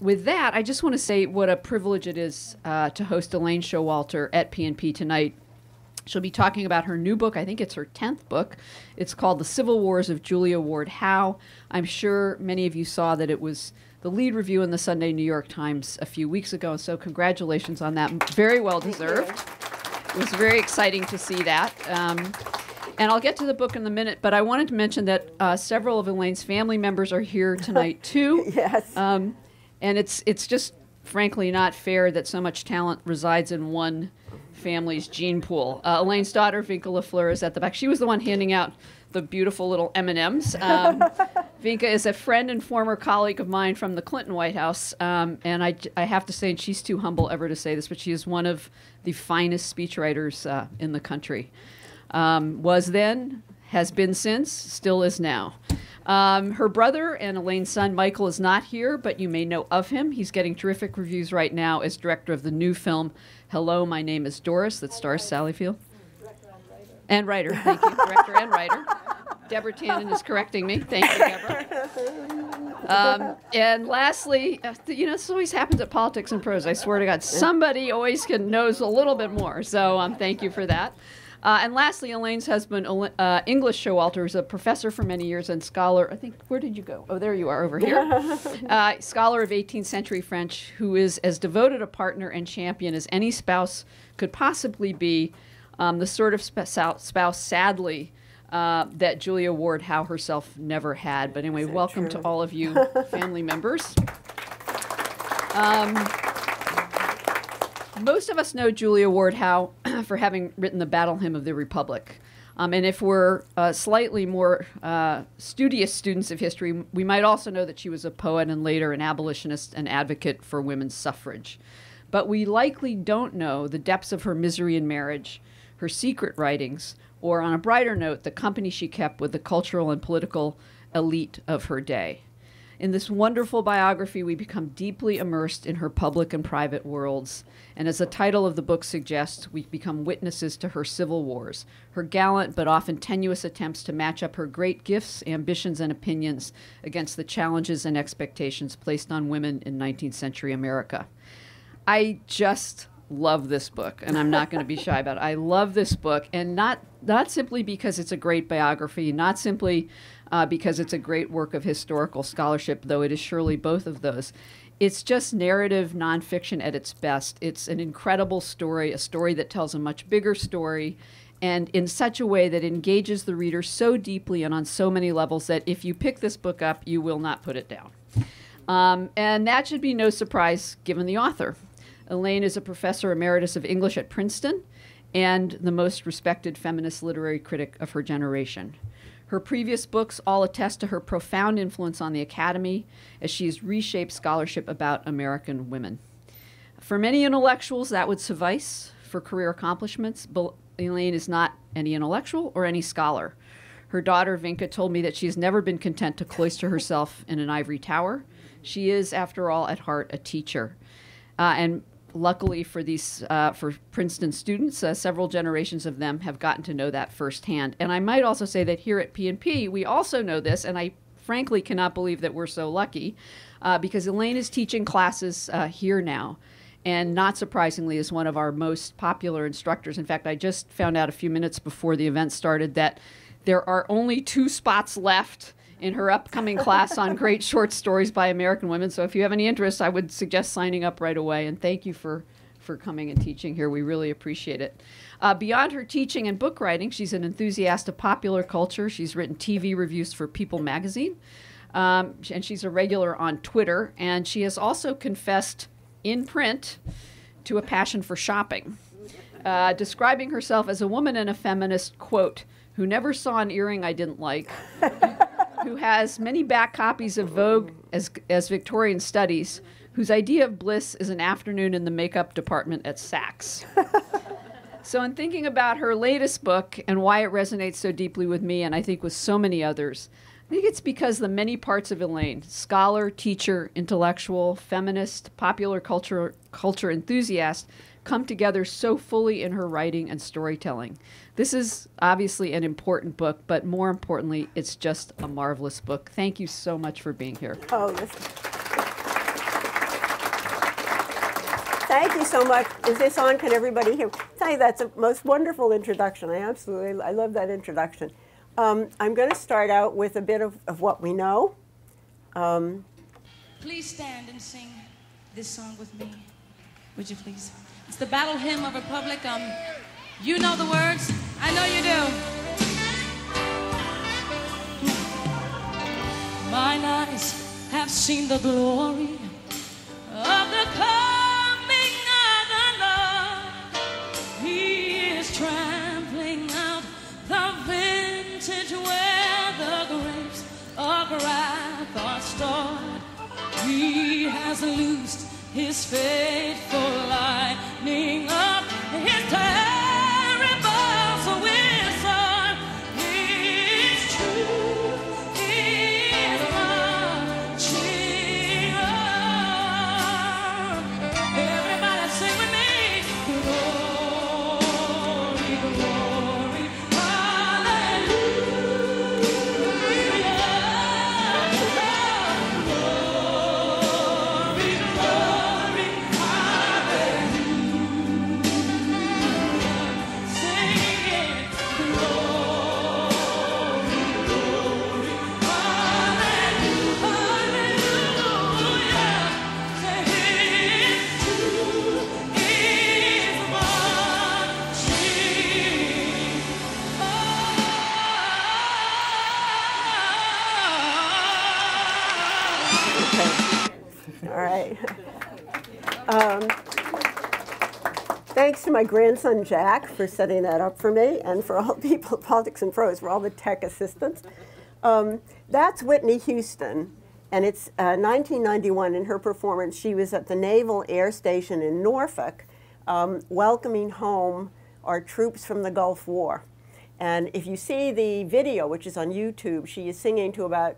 with that, I just want to say what a privilege it is to host Elaine Showalter at PNP tonight. She'll be talking about her new book. I think it's her 10th book. It's called The Civil Wars of Julia Ward Howe. I'm sure many of you saw that it was the lead review in the Sunday New York Times a few weeks ago, so congratulations on that. Very well deserved. It was very exciting to see that. And I'll get to the book in a minute, but I wanted to mention that several of Elaine's family members are here tonight, too. Yes. And it's just, frankly, not fair that so much talent resides in one family's gene pool. Elaine's daughter, Vinca LaFleur, is at the back. She was the one handing out the beautiful little M&Ms. Vinca is a friend and former colleague of mine from the Clinton White House, and I have to say, and she's too humble ever to say this, but she is one of the finest speechwriters in the country. Was then, has been since, still is now. Her brother and Elaine's son, Michael, is not here, but you may know of him. He's getting terrific reviews right now as director of the new film, Hello, My Name Is Doris, that stars Sally Field. Director and writer. And writer, thank you, director and writer. Deborah Tannen is correcting me. Thank you, Deborah. And lastly, you know, this always happens at Politics and Prose. I swear to God, somebody always knows a little bit more, so thank you for that. And lastly, Elaine's husband, English Showalter, is a professor for many years and scholar, I think, where did you go? Oh, there you are over here. Scholar of 18th century French, who is as devoted a partner and champion as any spouse could possibly be, the sort of spouse, sadly, that Julia Ward Howe herself never had. But anyway, welcome to all of you family members. Most of us know Julia Ward Howe for having written the Battle Hymn of the Republic. And if we're slightly more studious students of history, we might also know that she was a poet and later an abolitionist and advocate for women's suffrage. But we likely don't know the depths of her misery in marriage, her secret writings, or on a brighter note, the company she kept with the cultural and political elite of her day. In this wonderful biography, we become deeply immersed in her public and private worlds. And as the title of the book suggests, we become witnesses to her civil wars, her gallant but often tenuous attempts to match up her great gifts, ambitions, and opinions against the challenges and expectations placed on women in 19th century America. I just love this book, and I'm not going to be shy about it. I love this book, and not simply because it's a great biography, not simply because it's a great work of historical scholarship, though it is surely both of those. It's just narrative nonfiction at its best. It's an incredible story, a story that tells a much bigger story, and in such a way that engages the reader so deeply and on so many levels that if you pick this book up, you will not put it down. And that should be no surprise given the author. Elaine is a professor emeritus of English at Princeton and the most respected feminist literary critic of her generation. Her previous books all attest to her profound influence on the Academy as she has reshaped scholarship about American women. For many intellectuals, that would suffice for career accomplishments, but Elaine is not any intellectual or any scholar. Her daughter, Vinca, told me that she's never been content to cloister herself in an ivory tower. She is, after all, at heart, a teacher. And luckily for these, for Princeton students, several generations of them have gotten to know that firsthand. And I might also say that here at PNP, we also know this, and I frankly cannot believe that we're so lucky, because Elaine is teaching classes here now, and not surprisingly is one of our most popular instructors. In fact, I just found out a few minutes before the event started that there are only 2 spots left in her upcoming class on great short stories by American women. So if you have any interest, I would suggest signing up right away. And thank you for coming and teaching here. We really appreciate it. Beyond her teaching and book writing, she's an enthusiast of popular culture. She's written TV reviews for People magazine. And she's a regular on Twitter. And she has also confessed in print to a passion for shopping, describing herself as a woman and a feminist, quote, who never saw an earring I didn't like, who has many back copies of Vogue as Victorian studies, whose idea of bliss is an afternoon in the makeup department at Saks. So in thinking about her latest book and why it resonates so deeply with me and I think with so many others, I think it's because the many parts of Elaine, scholar, teacher, intellectual, feminist, popular culture enthusiast, come together so fully in her writing and storytelling. This is obviously an important book, but more importantly, it's just a marvelous book. Thank you so much for being here. Oh, listen. Thank you so much. Is this on? Can everybody hear? Thank you. That's a most wonderful introduction. I love that introduction. I'm going to start out with a bit of what we know. Please stand and sing this song with me, would you please? It's the Battle Hymn of the Republic. You know the words. I know you do. Mine eyes have seen the glory of the coming of the Lord. He is trampling out the vintage where the grapes of wrath are stored. He has loosed his faithful lightning up his time. Thanks to my grandson Jack for setting that up for me, and for all people at Politics and Prose for all the tech assistance. That's Whitney Houston, and it's 1991. In her performance, she was at the Naval Air Station in Norfolk, welcoming home our troops from the Gulf War. And if you see the video, which is on YouTube, she is singing to about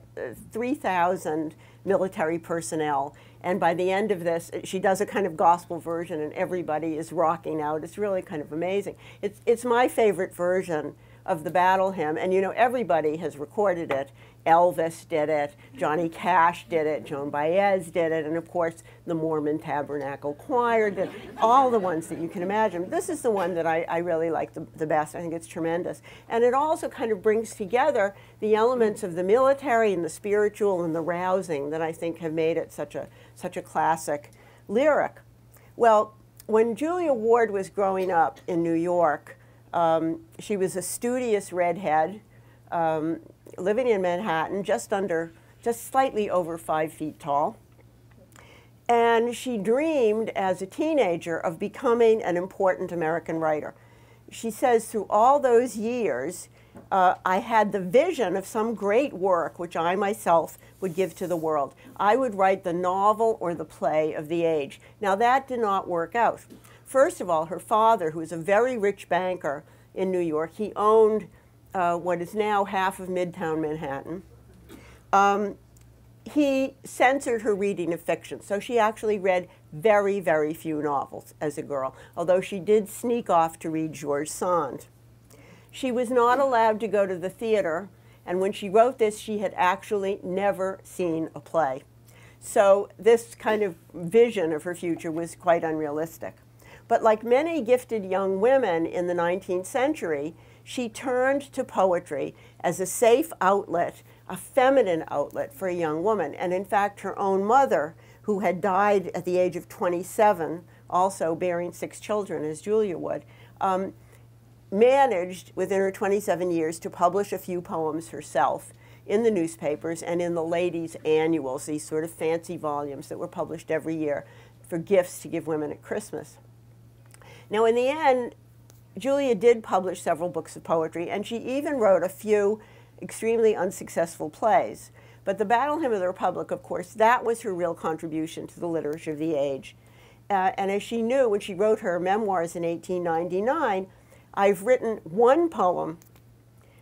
3,000 military personnel. And by the end of this, she does a kind of gospel version, and everybody is rocking out. It's really kind of amazing. It's my favorite version of the Battle Hymn. And you know, everybody has recorded it. Elvis did it. Johnny Cash did it. Joan Baez did it. And of course, the Mormon Tabernacle Choir did it. All the ones that you can imagine. This is the one that I really like the best. I think it's tremendous. And it also kind of brings together the elements of the military and the spiritual and the rousing that I think have made it such a classic lyric. Well, when Julia Ward was growing up in New York, she was a studious redhead, living in Manhattan, just slightly over 5 feet tall. And she dreamed as a teenager of becoming an important American writer. She says, through all those years, I had the vision of some great work which I myself would give to the world. I would write the novel or the play of the age. Now, that did not work out. First of all, her father, who was a very rich banker in New York, he owned what is now half of Midtown Manhattan. He censored her reading of fiction, so she actually read very, very few novels as a girl, although she did sneak off to read George Sand. She was not allowed to go to the theater, and when she wrote this, she had actually never seen a play. So this kind of vision of her future was quite unrealistic. But like many gifted young women in the 19th century, she turned to poetry as a safe outlet, a feminine outlet for a young woman. And in fact, her own mother, who had died at the age of 27, also bearing 6 children, as Julia would, managed within her 27 years to publish a few poems herself in the newspapers and in the ladies' annuals, these sort of fancy volumes that were published every year for gifts to give women at Christmas. Now, in the end, Julia did publish several books of poetry, and she even wrote a few extremely unsuccessful plays. But the Battle Hymn of the Republic, of course, that was her real contribution to the literature of the age. And as she knew when she wrote her memoirs in 1899, I've written one poem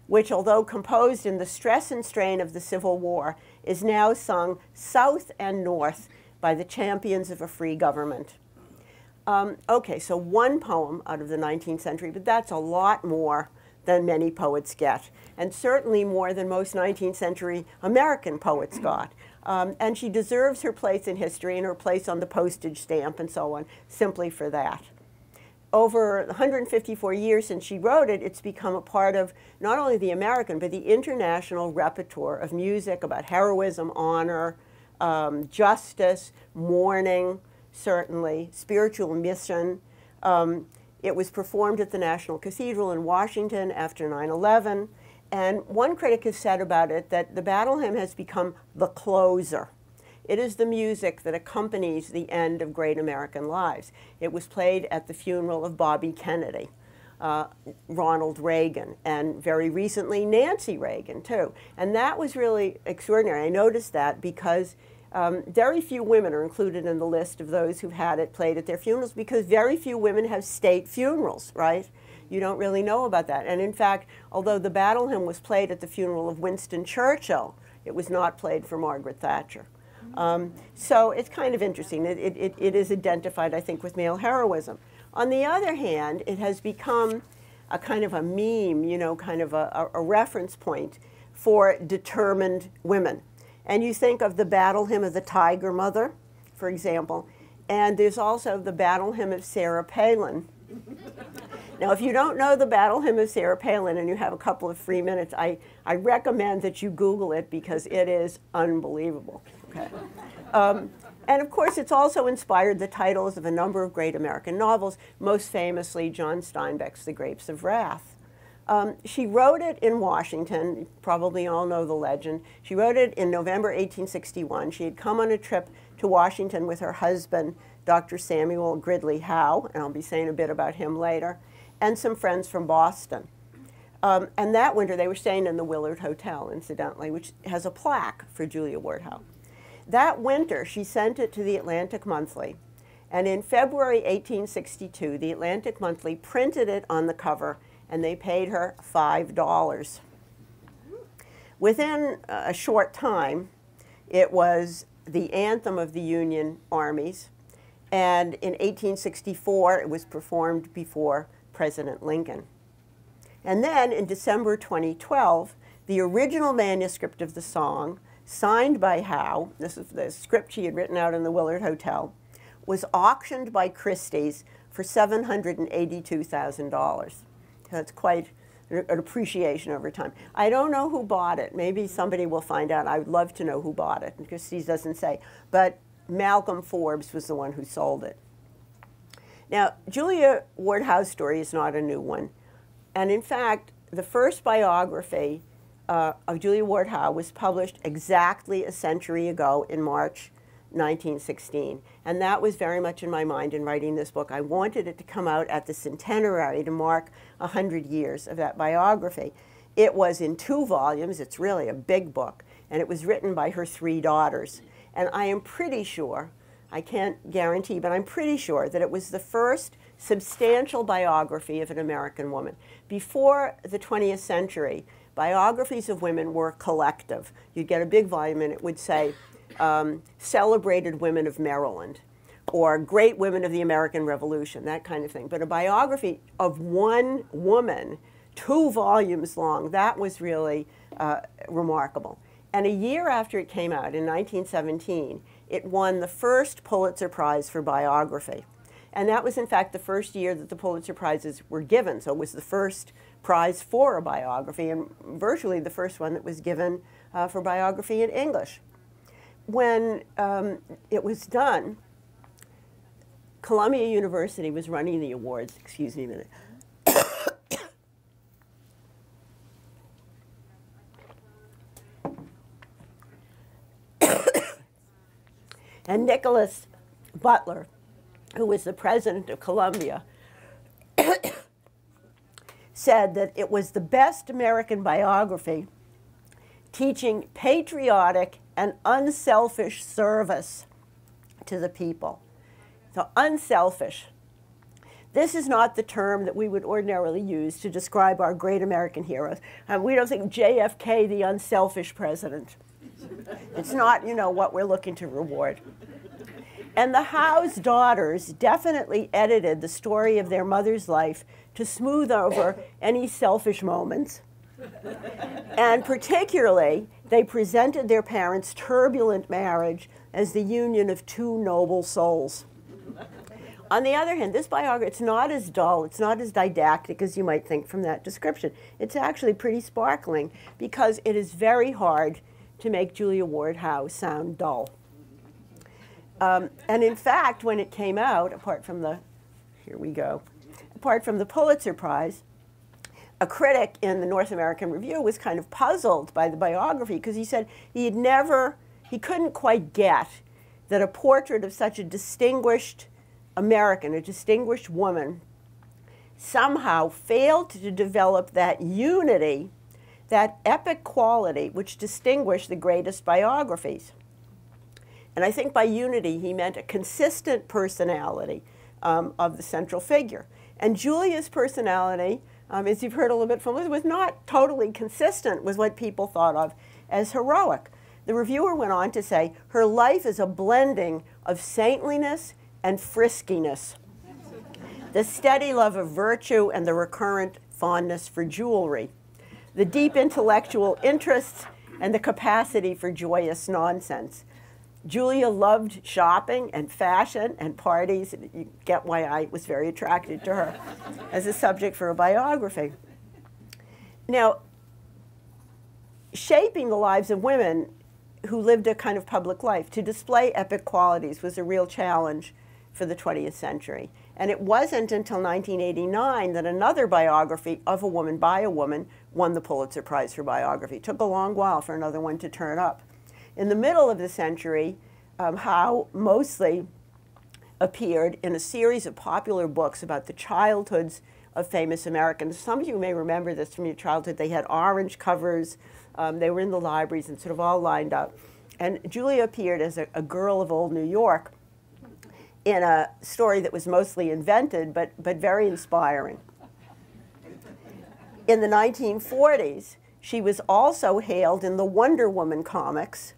which, although composed in the stress and strain of the Civil War, is now sung south and north by the champions of a free government. Okay, so one poem out of the 19th century, but that's a lot more than many poets get, and certainly more than most 19th century American poets got. And she deserves her place in history and her place on the postage stamp and so on, simply for that. Over 154 years since she wrote it, it's become a part of not only the American, but the international repertoire of music about heroism, honor, justice, mourning, certainly, spiritual mission. It was performed at the National Cathedral in Washington after 9/11. And one critic has said about it that the Battle Hymn has become the closer. It is the music that accompanies the end of great American lives. It was played at the funeral of Bobby Kennedy, Ronald Reagan, and very recently Nancy Reagan, too. And that was really extraordinary. I noticed that because very few women are included in the list of those who've had it played at their funerals, because very few women have state funerals, right? You don't really know about that. And in fact, although the Battle Hymn was played at the funeral of Winston Churchill, it was not played for Margaret Thatcher. So it's kind of interesting. It is identified, I think, with male heroism. On the other hand, it has become a kind of a meme, you know, kind of a reference point for determined women. And you think of the Battle Hymn of the Tiger Mother, for example, and there's also the Battle Hymn of Sarah Palin. Now, if you don't know the Battle Hymn of Sarah Palin and you have a couple of free minutes, I recommend that you Google it, because it is unbelievable. Okay. And of course, it's also inspired the titles of a number of great American novels, most famously John Steinbeck's The Grapes of Wrath. She wrote it in Washington. You probably all know the legend. She wrote it in November 1861. She had come on a trip to Washington with her husband, Dr. Samuel Gridley Howe, and I'll be saying a bit about him later, and some friends from Boston. And that winter, they were staying in the Willard Hotel, incidentally, which has a plaque for Julia Ward Howe. That winter, she sent it to the Atlantic Monthly. And in February 1862, the Atlantic Monthly printed it on the cover, and they paid her $5. Within a short time, it was the anthem of the Union armies. And in 1864, it was performed before President Lincoln. And then in December 2012, the original manuscript of the song, signed by Howe, this is the script she had written out in the Willard Hotel, was auctioned by Christie's for $782,000. So it's quite an appreciation over time. I don't know who bought it. Maybe somebody will find out. I would love to know who bought it, because Christie's doesn't say. But Malcolm Forbes was the one who sold it. Now, Julia Ward Howe's story is not a new one. And in fact, the first biography of Julia Ward Howe was published exactly a century ago in March 1916. And that was very much in my mind in writing this book. I wanted it to come out at the centenary to mark 100 years of that biography. It was in 2 volumes. It's really a big book. And it was written by her 3 daughters. And I am pretty sure, I can't guarantee, but I'm pretty sure that it was the first substantial biography of an American woman. Before the 20th century, biographies of women were collective. You'd get a big volume and it would say, Celebrated Women of Maryland, or Great Women of the American Revolution, that kind of thing. But a biography of one woman, 2 volumes long, that was really remarkable. And a year after it came out, in 1917, it won the first Pulitzer Prize for biography. And that was, in fact, the first year that the Pulitzer Prizes were given, so it was the first prize for a biography, and virtually the first one that was given for biography in English. When it was done, Columbia University was running the awards. Excuse me a minute. And Nicholas Butler, who was the president of Columbia, said that it was the best American biography, teaching patriotic and unselfish service to the people. So unselfish. This is not the term that we would ordinarily use to describe our great American heroes. We don't think JFK, the unselfish president. It's not, you know, what we're looking to reward. And the Howe's daughters definitely edited the story of their mother's life to smooth over any selfish moments. And particularly, they presented their parents' turbulent marriage as the union of two noble souls. On the other hand, this biography, it's not as dull, it's not as didactic as you might think from that description. It's actually pretty sparkling, because it is very hard to make Julia Ward Howe sound dull. And in fact, when it came out, apart from the Pulitzer Prize, a critic in the North American Review was kind of puzzled by the biography, because he said he couldn't quite get that a portrait of such a distinguished American, a distinguished woman, somehow failed to develop that unity, that epic quality which distinguished the greatest biographies. And I think by unity he meant a consistent personality of the central figure. And Julia's personality, as you've heard a little bit from Liz, was not totally consistent with what people thought of as heroic. The reviewer went on to say, her life is a blending of saintliness and friskiness, the steady love of virtue and the recurrent fondness for jewelry, the deep intellectual interests and the capacity for joyous nonsense. Julia loved shopping and fashion and parties. You get why I was very attracted to her as a subject for a biography. Now, shaping the lives of women who lived a kind of public life to display epic qualities was a real challenge for the 20th century. And it wasn't until 1989 that another biography of a woman by a woman won the Pulitzer Prize for biography. It took a long while for another one to turn up. In the middle of the century, Howe mostly appeared in a series of popular books about the childhoods of famous Americans. Some of you may remember this from your childhood. They had orange covers. They were in the libraries and sort of all lined up. And Julia appeared as a girl of old New York in a story that was mostly invented, but very inspiring. In the 1940s, she was also hailed in the Wonder Woman comics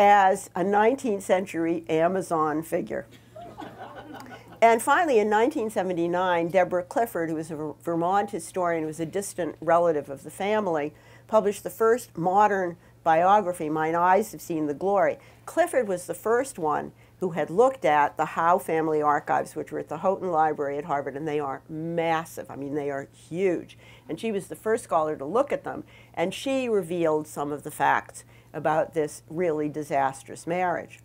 as a 19th century Amazon figure. And finally, in 1979, Deborah Clifford, who was a Vermont historian, was a distant relative of the family, published the first modern biography, Mine Eyes Have Seen the Glory. Clifford was the first one who had looked at the Howe family archives, which were at the Houghton Library at Harvard, and they are massive. I mean, they are huge. And she was the first scholar to look at them, and she revealed some of the facts about this really disastrous marriage.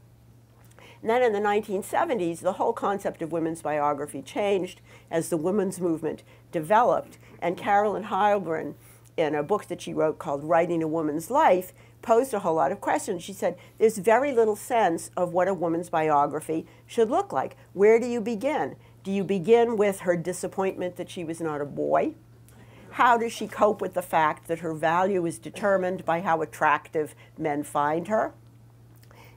And then in the 1970s, the whole concept of women's biography changed as the women's movement developed, and Carolyn Heilbrun, in a book that she wrote called Writing a Woman's Life, posed a whole lot of questions. She said, there's very little sense of what a woman's biography should look like. Where do you begin? Do you begin with her disappointment that she was not a boy? How does she cope with the fact that her value is determined by how attractive men find her?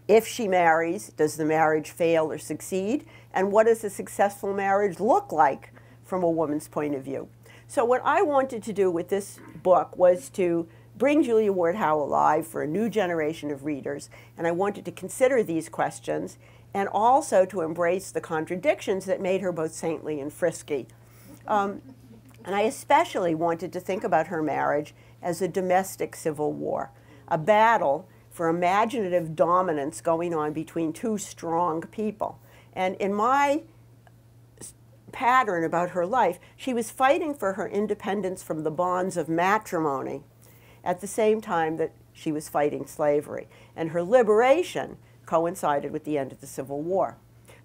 If she marries, does the marriage fail or succeed? And what does a successful marriage look like from a woman's point of view? So what I wanted to do with this book was to bring Julia Ward Howe alive for a new generation of readers, and I wanted to consider these questions and also to embrace the contradictions that made her both saintly and frisky. And I especially wanted to think about her marriage as a domestic civil war, a battle for imaginative dominance going on between two strong people. And in my pattern about her life, she was fighting for her independence from the bonds of matrimony at the same time that she was fighting slavery. And her liberation coincided with the end of the Civil War.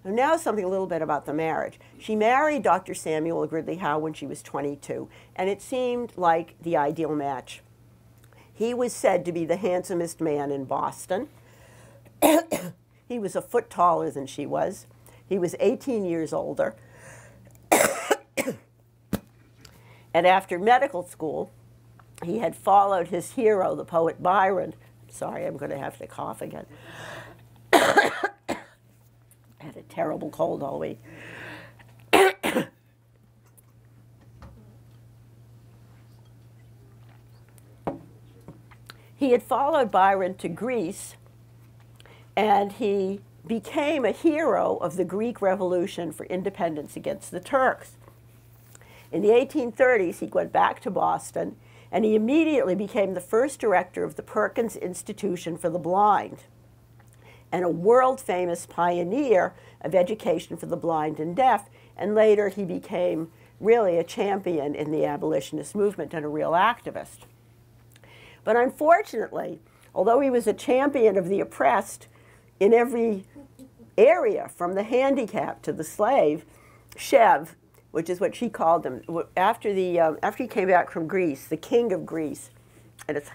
Now something a little bit about the marriage. She married Dr. Samuel Gridley Howe when she was 22, and it seemed like the ideal match. He was said to be the handsomest man in Boston. He was a foot taller than she was. He was 18 years older. And after medical school, he had followed his hero, the poet Byron. Sorry, I'm going to have to cough again. I had a terrible cold all week. He had followed Byron to Greece, and he became a hero of the Greek Revolution for independence against the Turks. In the 1830s, he went back to Boston, and he immediately became the first director of the Perkins Institution for the Blind, and a world-famous pioneer of education for the blind and deaf. And later, he became really a champion in the abolitionist movement and a real activist. But unfortunately, although he was a champion of the oppressed in every area, from the handicapped to the slave, Chev, which is what she called him, after he came back from Greece, the king of Greece. And it's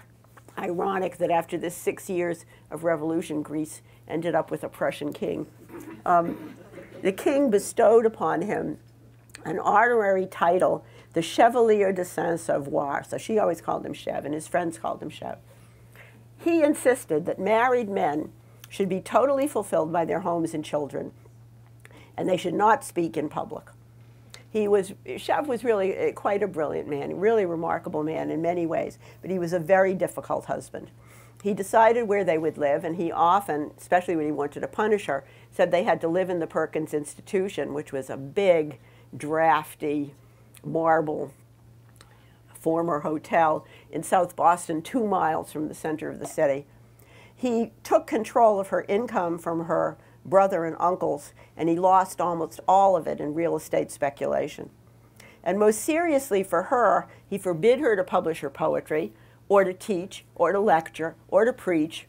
ironic that after this 6 years of revolution, Greece ended up with a Prussian king. The king bestowed upon him an honorary title, the Chevalier de Saint-Savoir. So she always called him Chev, and his friends called him Chev. He insisted that married men should be totally fulfilled by their homes and children, and they should not speak in public. Chev was really quite a brilliant man, really remarkable man in many ways, but he was a very difficult husband. He decided where they would live, and he often, especially when he wanted to punish her, said they had to live in the Perkins Institution, which was a big, drafty, marble former hotel in South Boston, 2 miles from the center of the city. He took control of her income from her brother and uncles, and he lost almost all of it in real estate speculation. And most seriously for her, he forbid her to publish her poetry, or to teach, or to lecture, or to preach,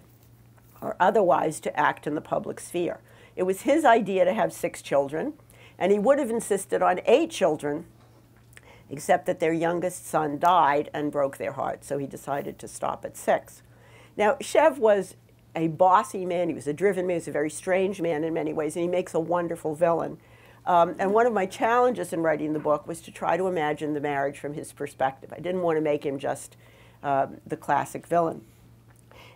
or otherwise to act in the public sphere. It was his idea to have 6 children, and he would have insisted on 8 children, except that their youngest son died and broke their heart, so he decided to stop at 6. Now, Chev was a bossy man, he was a driven man, he was a very strange man in many ways, and he makes a wonderful villain. And one of my challenges in writing the book was to try to imagine the marriage from his perspective. I didn't want to make him just the classic villain.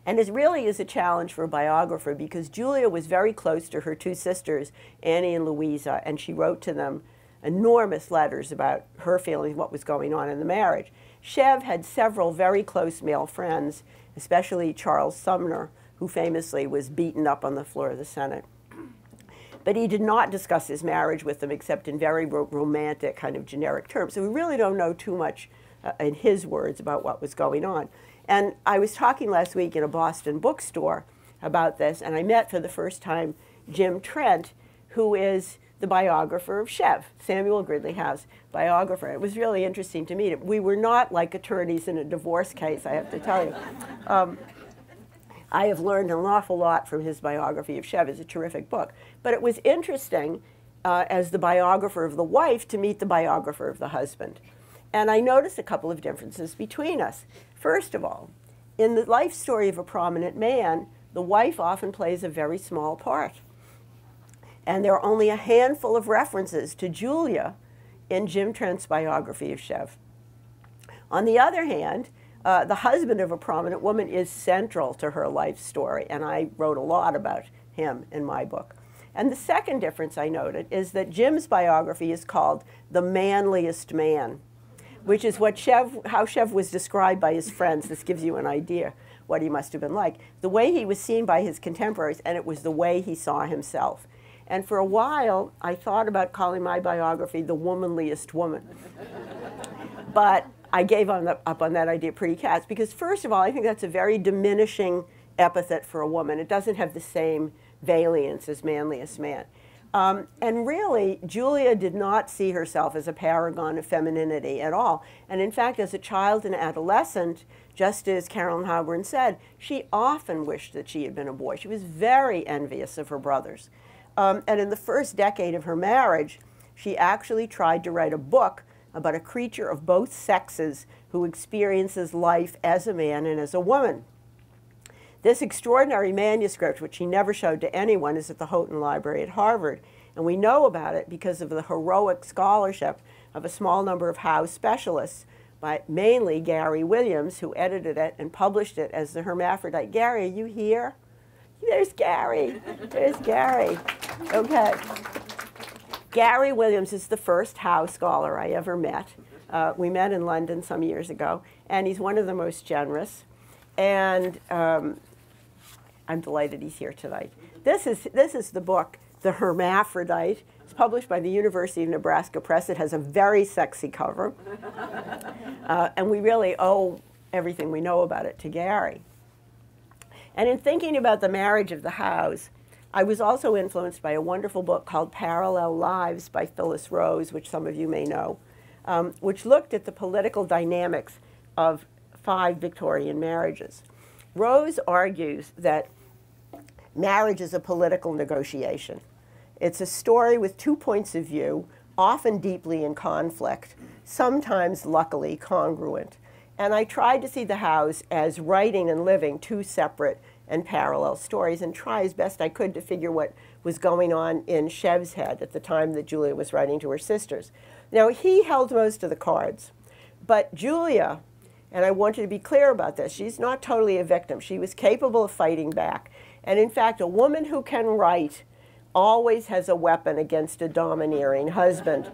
And it really is a challenge for a biographer, because Julia was very close to her 2 sisters, Annie and Louisa, and she wrote to them enormous letters about her feelings, what was going on in the marriage. Chev had several very close male friends, especially Charles Sumner, who famously was beaten up on the floor of the Senate. But he did not discuss his marriage with them except in very romantic, kind of generic terms. So we really don't know too much in his words about what was going on. And I was talking last week in a Boston bookstore about this, and I met for the first time Jim Trent, who is the biographer of Chev, Samuel Gridley Howe's biographer. It was really interesting to meet him. We were not like attorneys in a divorce case, I have to tell you. I have learned an awful lot from his biography of Chev. It's a terrific book. But it was interesting as the biographer of the wife to meet the biographer of the husband. And I noticed a couple of differences between us. First of all, in the life story of a prominent man, the wife often plays a very small part. And there are only a handful of references to Julia in Jim Trent's biography of Chev. On the other hand, the husband of a prominent woman is central to her life story, and I wrote a lot about him in my book. And the second difference I noted is that Jim's biography is called The Manliest Man, which is what how Chev was described by his friends. This gives you an idea what he must have been like. The way he was seen by his contemporaries, and it was the way he saw himself. And for a while, I thought about calling my biography The Womanliest Woman. But I gave up on that idea pretty fast, because first of all, I think that's a very diminishing epithet for a woman. It doesn't have the same valiance as manliest man. And really, Julia did not see herself as a paragon of femininity at all. And in fact, as a child and adolescent, just as Carolyn Haughburn said, she often wished that she had been a boy. She was very envious of her brothers. And in the first decade of her marriage, she actually tried to write a book about a creature of both sexes who experiences life as a man and as a woman. This extraordinary manuscript, which she never showed to anyone, is at the Houghton Library at Harvard. And we know about it because of the heroic scholarship of a small number of Howe specialists, but mainly Gary Williams, who edited it and published it as The Hermaphrodite. Gary, are you here? There's Gary. There's Gary. Okay. Gary Williams is the first Howe scholar I ever met. We met in London some years ago, and he's one of the most generous. And I'm delighted he's here tonight. This is the book, The Hermaphrodite. It's It's published by the University of Nebraska Press. It has a very sexy cover. And we really owe everything we know about it to Gary. And in thinking about the marriage of the Howes, I was also influenced by a wonderful book called Parallel Lives by Phyllis Rose, which some of you may know, which looked at the political dynamics of 5 Victorian marriages. Rose argues that marriage is a political negotiation. It's a story with 2 points of view, often deeply in conflict, sometimes luckily congruent. And I tried to see the Howes as writing and living 2 separate and parallel stories, and try as best I could to figure what was going on in Chev's head at the time that Julia was writing to her sisters. Now, he held most of the cards, but Julia, and I want you to be clear about this, she's not totally a victim. She was capable of fighting back. And in fact, a woman who can write always has a weapon against a domineering husband.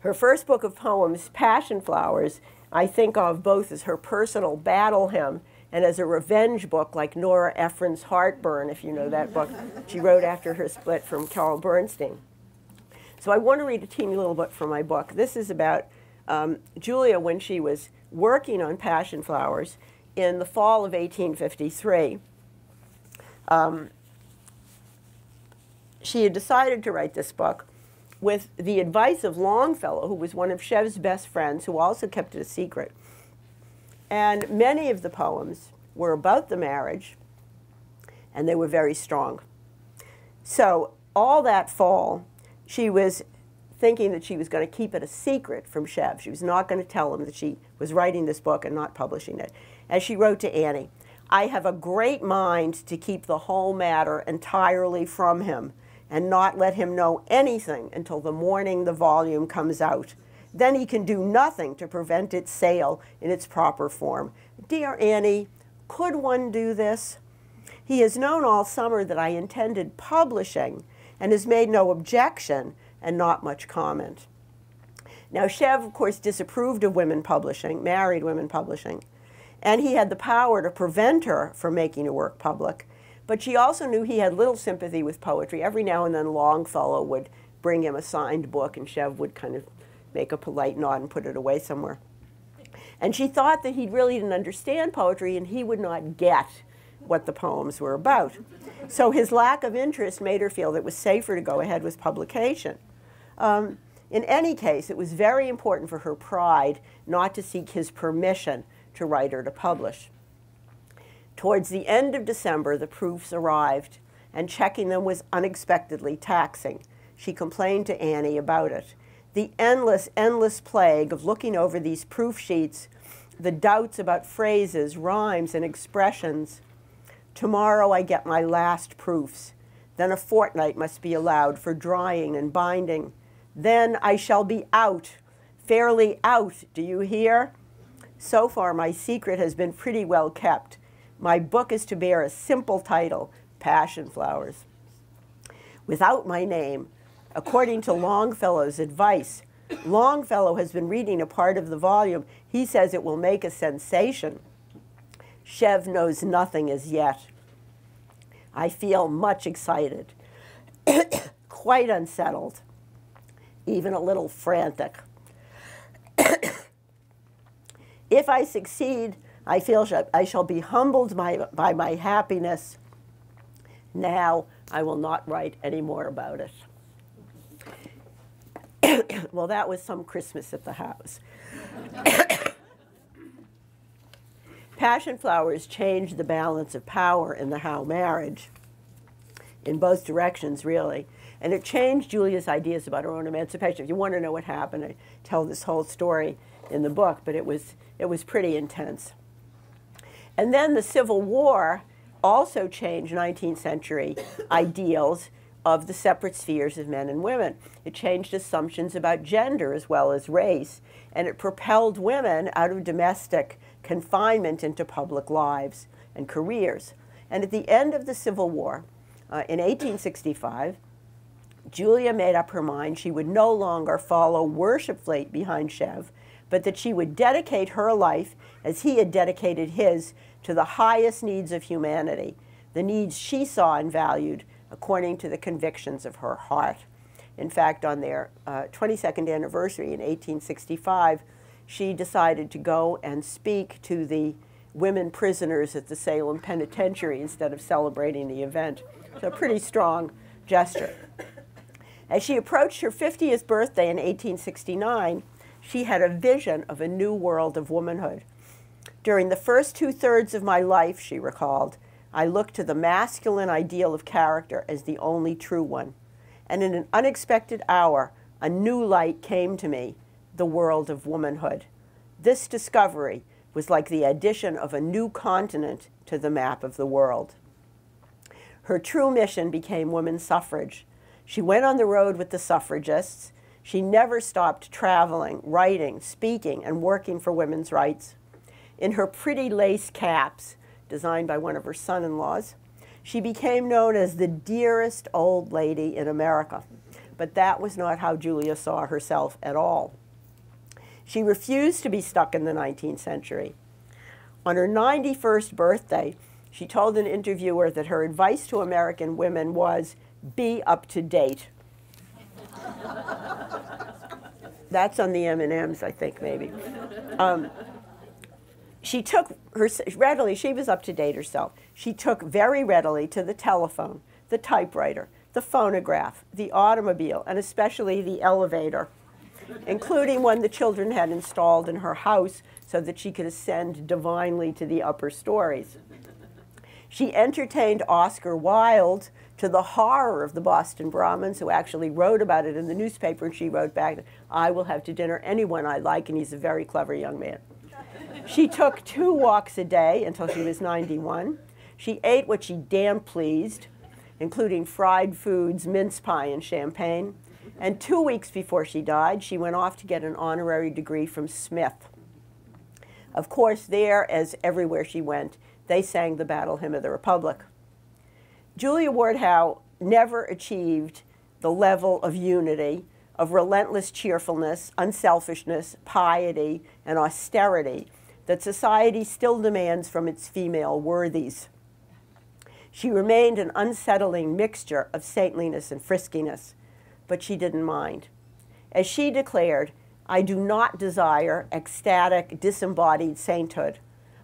Her first book of poems, Passion Flowers, I think of both as her personal battle hymn and as a revenge book, like Nora Ephron's Heartburn, if you know that book she wrote after her split from Carol Bernstein. So I want to read a teeny little bit from my book. This is about Julia when she was working on Passion Flowers in the fall of 1853. She had decided to write this book with the advice of Longfellow, who was one of Chev's best friends, who also kept it a secret. And many of the poems were about the marriage, and they were very strong. So all that fall, she was thinking that she was going to keep it a secret from Chev. She was not going to tell him that she was writing this book and not publishing it. As she wrote to Annie, "I have a great mind to keep the whole matter entirely from him and not let him know anything until the morning the volume comes out. Then he can do nothing to prevent its sale in its proper form. Dear Annie, could one do this? He has known all summer that I intended publishing and has made no objection and not much comment." Now, Chev, of course, disapproved of women publishing, married women publishing, and he had the power to prevent her from making her work public. But she also knew he had little sympathy with poetry. Every now and then Longfellow would bring him a signed book, and Chev would kind of make a polite nod and put it away somewhere. And she thought that he really didn't understand poetry and he would not get what the poems were about. So his lack of interest made her feel that it was safer to go ahead with publication. In any case, it was very important for her pride not to seek his permission to write or to publish. Towards the end of December, the proofs arrived, and checking them was unexpectedly taxing. She complained to Annie about it. The endless, endless plague of looking over these proof sheets, the doubts about phrases, rhymes, and expressions. "Tomorrow I get my last proofs. Then a fortnight must be allowed for drying and binding. Then I shall be out, fairly out, do you hear? So far my secret has been pretty well kept. My book is to bear a simple title, Passion Flowers. Without my name, according to Longfellow's advice." Longfellow has been reading a part of the volume. He says it will make a sensation. Chev knows nothing as yet. "I feel much excited, quite unsettled, even a little frantic. If I succeed, I feel I shall be humbled by my happiness. Now I will not write any more about it." Well, that was some Christmas at the house. Passion Flowers changed the balance of power in the Howe marriage, in both directions, really. And it changed Julia's ideas about her own emancipation. If you want to know what happened, I tell this whole story in the book, but it was pretty intense. And then the Civil War also changed 19th century ideals of the separate spheres of men and women. It changed assumptions about gender as well as race, and it propelled women out of domestic confinement into public lives and careers. And at the end of the Civil War, in 1865, Julia made up her mind she would no longer follow worshipfully behind Chev, but that she would dedicate her life, as he had dedicated his, to the highest needs of humanity, the needs she saw and valued, according to the convictions of her heart. In fact, on their 22nd anniversary in 1865, she decided to go and speak to the women prisoners at the Salem Penitentiary instead of celebrating the event. So a pretty strong gesture. As she approached her 50th birthday in 1869, she had a vision of a new world of womanhood. During the first two-thirds of my life, she recalled, I looked to the masculine ideal of character as the only true one. And in an unexpected hour, a new light came to me, the world of womanhood. This discovery was like the addition of a new continent to the map of the world. Her true mission became women's suffrage. She went on the road with the suffragists. She never stopped traveling, writing, speaking, and working for women's rights. In her pretty lace caps, designed by one of her son-in-laws, she became known as the dearest old lady in America. But that was not how Julia saw herself at all. She refused to be stuck in the 19th century. On her 91st birthday, she told an interviewer that her advice to American women was, be up to date. That's on the M&Ms, I think, maybe. She was up to date herself. She took very readily to the telephone, the typewriter, the phonograph, the automobile, and especially the elevator, including one the children had installed in her house so that she could ascend divinely to the upper stories. She entertained Oscar Wilde to the horror of the Boston Brahmins, who actually wrote about it in the newspaper, and she wrote back, I will have to dinner anyone I like, and he's a very clever young man. She took 2 walks a day until she was 91. She ate what she damn pleased, including fried foods, mince pie, and champagne. And 2 weeks before she died, she went off to get an honorary degree from Smith. Of course, there, as everywhere she went, they sang the Battle Hymn of the Republic. Julia Ward Howe never achieved the level of unity, of relentless cheerfulness, unselfishness, piety, and austerity that society still demands from its female worthies. She remained an unsettling mixture of saintliness and friskiness, but she didn't mind. As she declared, I do not desire ecstatic, disembodied sainthood.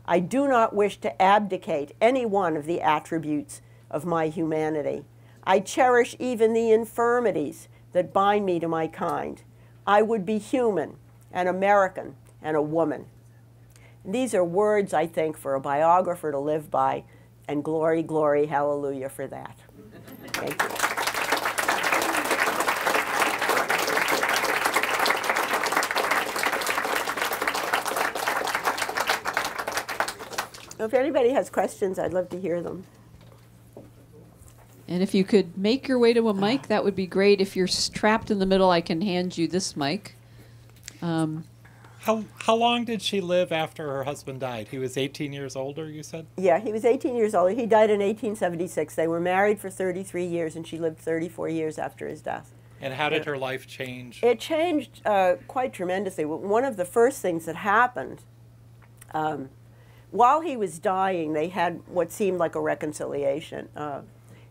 I do not wish to abdicate any one of the attributes of my humanity. I cherish even the infirmities that bind me to my kind. I would be human, an American, and a woman. And these are words, I think, for a biographer to live by, and glory, glory, hallelujah for that. Thank you. If anybody has questions, I'd love to hear them. And if you could make your way to a mic, that would be great. If you're trapped in the middle, I can hand you this mic. How long did she live after her husband died? He was 18 years older, you said? Yeah, he was 18 years older. He died in 1876. They were married for 33 years, and she lived 34 years after his death. And how did her life change? It changed quite tremendously. One of the first things that happened, while he was dying, they had what seemed like a reconciliation.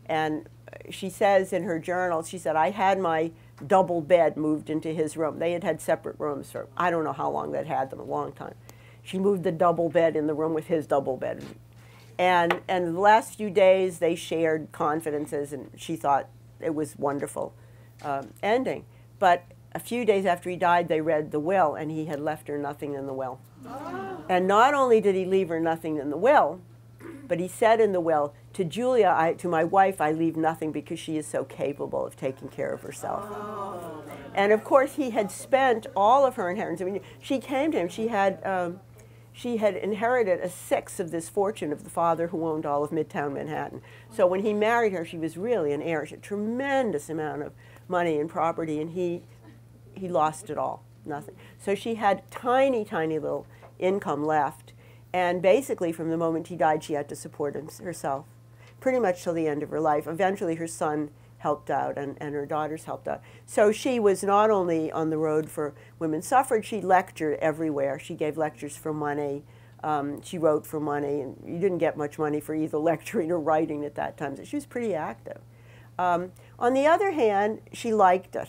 And she says in her journal, she said, I had my double bed moved into his room. They had had separate rooms for, I don't know how long they'd had them, a long time. She moved the double bed in the room with his double bed. And the last few days, they shared confidences, and she thought it was wonderful ending. But a few days after he died, they read the will, and he had left her nothing in the will. Oh. And not only did he leave her nothing in the will, but he said in the will, to Julia, to my wife, I leave nothing because she is so capable of taking care of herself. Oh. And of course, he had spent all of her inheritance. I mean, she came to him. She had inherited 1/6 of this fortune of the father who owned all of Midtown Manhattan. So when he married her, she was really an heiress, a tremendous amount of money and property, and he lost it all, nothing. So she had tiny, tiny little income left. And basically, from the moment he died, she had to support herself, pretty much till the end of her life. Eventually, her son helped out, and her daughters helped out. So she was not only on the road for women's suffrage, she lectured everywhere. She gave lectures for money. She wrote for money. And you didn't get much money for either lecturing or writing at that time. So she was pretty active. On the other hand, she liked it.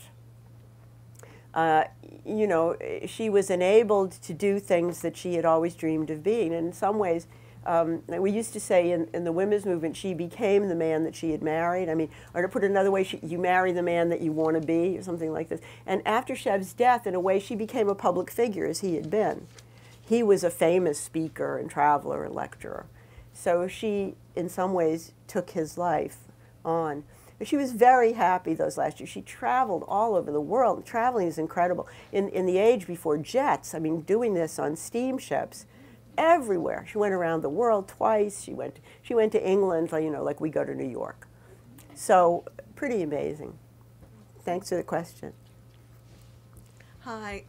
You know, she was enabled to do things that she had always dreamed of being. And in some ways, we used to say in the women's movement, she became the man that she had married. I mean, or to put it another way, you marry the man that you want to be, or something like this. And after Shev's death, in a way, she became a public figure, as he had been. He was a famous speaker and traveler and lecturer. So she, in some ways, took his life on. She was very happy those last years. She traveled all over the world. Traveling is incredible. In the age before jets, I mean, doing this on steamships, everywhere. She went around the world twice. She went to England, you know, like we go to New York. So pretty amazing. Thanks for the question. Hi,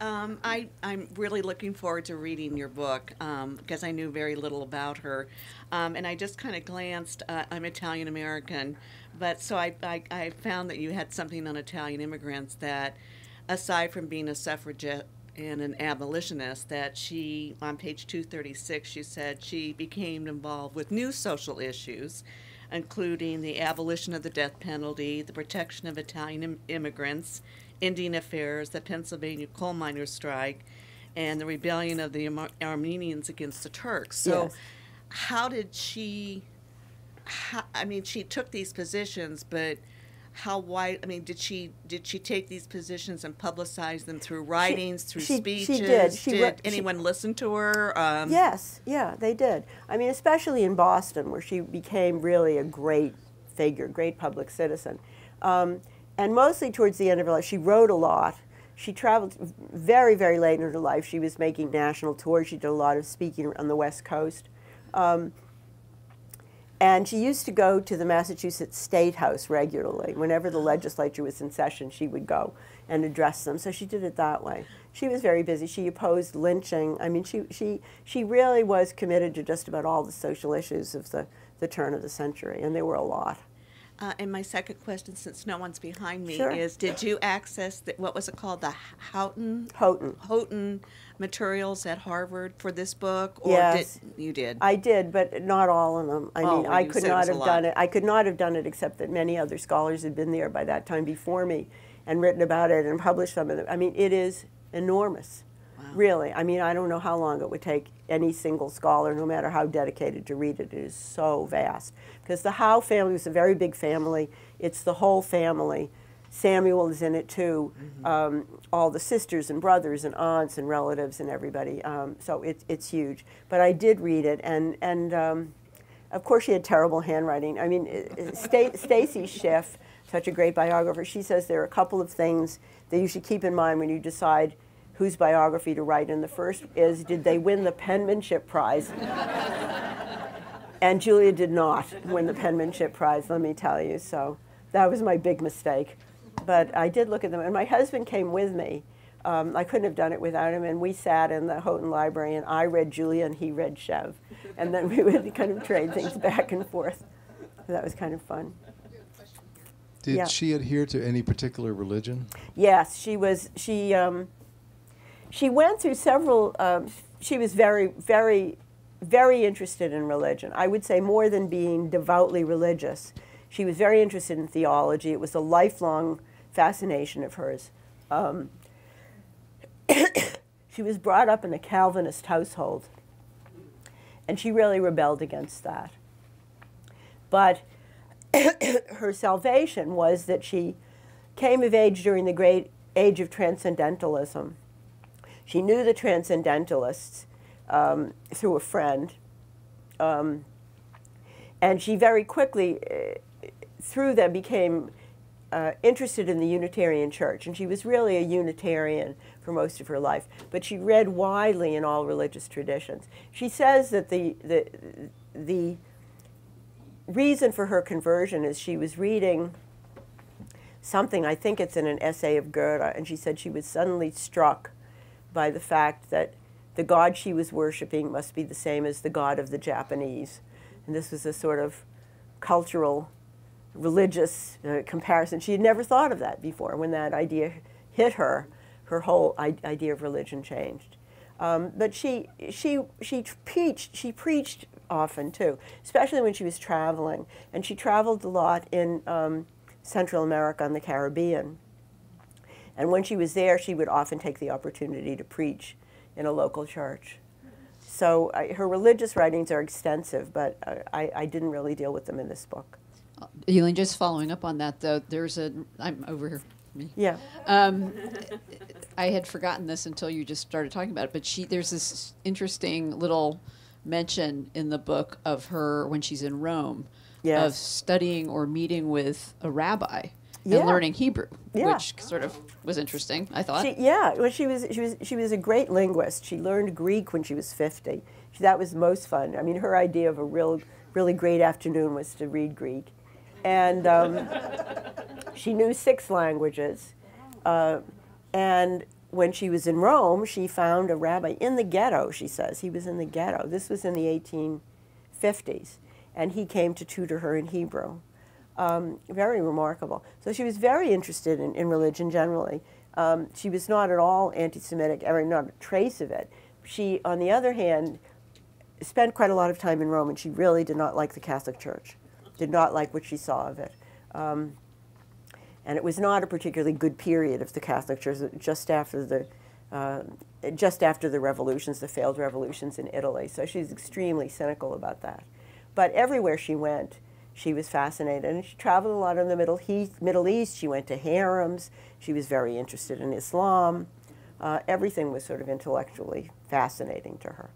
I'm really looking forward to reading your book because I knew very little about her. And I just kind of glanced, I'm Italian-American, but so I found that you had something on Italian immigrants that, aside from being a suffragette and an abolitionist, that she, on page 236, she said she became involved with new social issues, including the abolition of the death penalty, the protection of Italian immigrants, Indian Affairs, the Pennsylvania coal miners strike, and the rebellion of the Armenians against the Turks. So yes. How did she, I mean, she took these positions, but how wide, I mean, did she take these positions and publicize them through writings, through speeches? She did. Did anyone listen to her? Yes, yeah, they did. I mean, especially in Boston, where she became really a great figure, great public citizen. And mostly towards the end of her life, she wrote a lot. She traveled very, very late in her life. She was making national tours. She did a lot of speaking on the West Coast. And she used to go to the Massachusetts State House regularly. Whenever the legislature was in session, she would go and address them. So she did it that way. She was very busy. She opposed lynching. I mean, she really was committed to just about all the social issues of the turn of the century, and there were a lot. And my second question, since no one's behind me, sure, is did you access, what was it called, the Houghton materials at Harvard for this book? Or yes. You did? I did, but not all of them. I mean, I could not have done it. I could not have done it except that many other scholars had been there by that time before me and written about it and published some of them. I mean, it is enormous, wow, really. I mean, I don't know how long it would take any single scholar, no matter how dedicated, to read it. It is so vast. Because the Howe family was a very big family. It's the whole family. Samuel is in it too. Mm-hmm. All the sisters and brothers and aunts and relatives and everybody. So it's huge. But I did read it, and of course she had terrible handwriting. I mean, Stacy Schiff, such a great biographer, she says there are a couple of things that you should keep in mind when you decide whose biography to write, and the first is, did they win the penmanship prize? And Julia did not win the penmanship prize, let me tell you, so that was my big mistake. But I did look at them, and my husband came with me. I couldn't have done it without him, and we sat in the Houghton Library, and I read Julia and he read Chev, and then we would kind of trade things back and forth. So that was kind of fun. Did she adhere to any particular religion? Yes, she was, she went through several, she was very, very, very interested in religion. I would say more than being devoutly religious. She was very interested in theology. It was a lifelong fascination of hers. She was brought up in a Calvinist household, and she really rebelled against that. But her salvation was that she came of age during the great age of transcendentalism. She knew the Transcendentalists through a friend, and she very quickly, through them, became interested in the Unitarian Church, and she was really a Unitarian for most of her life, but she read widely in all religious traditions. She says that the reason for her conversion is she was reading something, I think it's in an essay of Goethe, and she said she was suddenly struck by the fact that the God she was worshiping must be the same as the God of the Japanese. And this was a sort of cultural, religious comparison. She had never thought of that before. When that idea hit her, her whole idea of religion changed. But she preached often too, especially when she was traveling. And she traveled a lot in Central America and the Caribbean. And when she was there, she would often take the opportunity to preach in a local church. So her religious writings are extensive, but I didn't really deal with them in this book. Elaine, just following up on that, though, there's a, I'm over here. Me. Yeah. I had forgotten this until you just started talking about it, but there's this interesting little mention in the book of her when she's in Rome, yes, of studying or meeting with a rabbi, yeah, and learning Hebrew, yeah, which sort of was interesting, I thought. Well, she was a great linguist. She learned Greek when she was 50. That was most fun. I mean, her idea of a really great afternoon was to read Greek. And she knew 6 languages. And when she was in Rome, she found a rabbi in the ghetto, she says. He was in the ghetto. This was in the 1850s. And he came to tutor her in Hebrew. Very remarkable. So she was very interested in religion generally. She was not at all anti-Semitic, or not a trace of it. She, on the other hand, spent quite a lot of time in Rome, and she really did not like the Catholic Church, did not like what she saw of it. And it was not a particularly good period of the Catholic Church, just after the revolutions, the failed revolutions in Italy. So she's extremely cynical about that. But everywhere she went, she was fascinated. And she traveled a lot in the Middle East. She went to harems. She was very interested in Islam. Everything was sort of intellectually fascinating to her.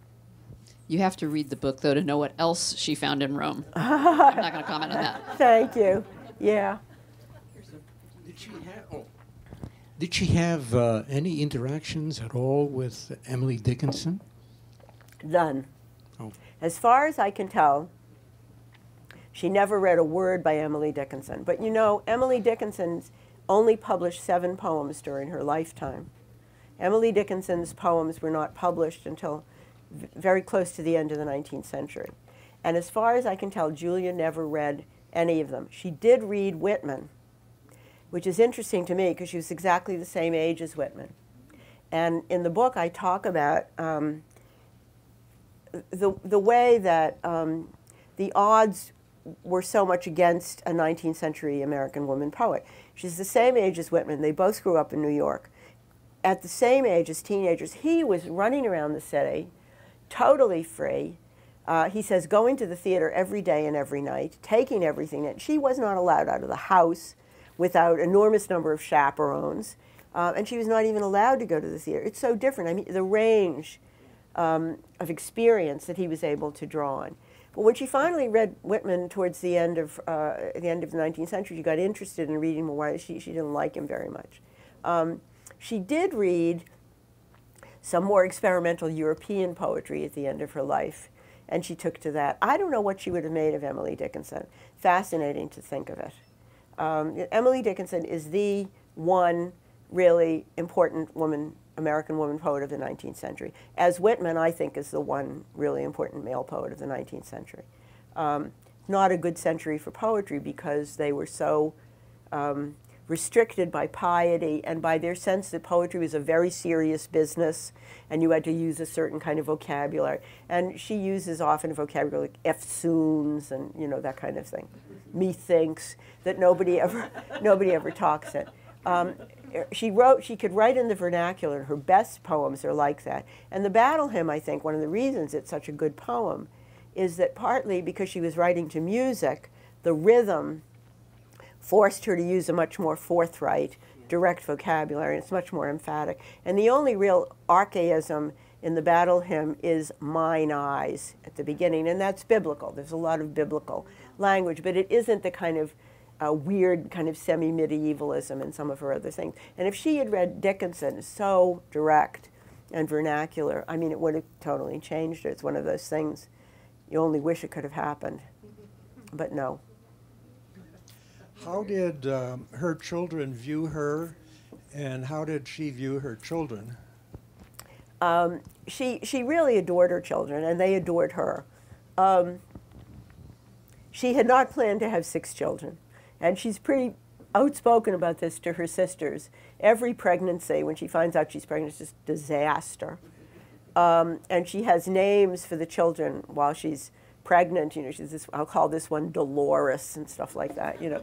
You have to read the book, though, to know what else she found in Rome. I'm not going to comment on that. Thank you. Yeah. Did she have any interactions at all with Emily Dickinson? None. Oh. As far as I can tell, she never read a word by Emily Dickinson. But you know, Emily Dickinson only published 7 poems during her lifetime. Emily Dickinson's poems were not published until very close to the end of the 19th century. And as far as I can tell, Julia never read any of them. She did read Whitman, which is interesting to me because she was exactly the same age as Whitman. And in the book, I talk about the way that the odds were so much against a 19th century American woman poet. She's the same age as Whitman. They both grew up in New York. At the same age as teenagers, he was running around the city, totally free. He says, going to the theater every day and every night, taking everything in. She was not allowed out of the house without enormous number of chaperones, and she was not even allowed to go to the theater. It's so different. I mean, the range of experience that he was able to draw on. But when she finally read Whitman towards the end of the 19th century, she got interested in reading more. She didn't like him very much. She did read some more experimental European poetry at the end of her life, and she took to that. I don't know what she would have made of Emily Dickinson. Fascinating to think of it. Emily Dickinson is the one really important woman, American woman poet of the 19th century, as Whitman, I think, is the one really important male poet of the 19th century. Not a good century for poetry because they were so restricted by piety and by their sense that poetry was a very serious business and you had to use a certain kind of vocabulary. And she uses often vocabulary like eftsoons and, you know, that kind of thing. Methinks, that nobody ever talks it. She could write in the vernacular. Her best poems are like that. And the Battle Hymn, I think, one of the reasons it's such a good poem is that partly because she was writing to music, the rhythm forced her to use a much more forthright, direct vocabulary. It's much more emphatic. And the only real archaism in the Battle Hymn is mine eyes at the beginning, and that's biblical. There's a lot of biblical language, but it isn't the kind of weird kind of semi-medievalism in some of her other things. And if she had read Dickinson, so direct and vernacular, I mean, it would have totally changed her. It's one of those things you only wish it could have happened, but no. How did her children view her, and how did she view her children? She really adored her children, and they adored her. She had not planned to have 6 children, and she's pretty outspoken about this to her sisters. Every pregnancy, when she finds out she's pregnant, is just a disaster. And she has names for the children while she's pregnant, you know, I'll call this one Dolores and stuff like that, you know.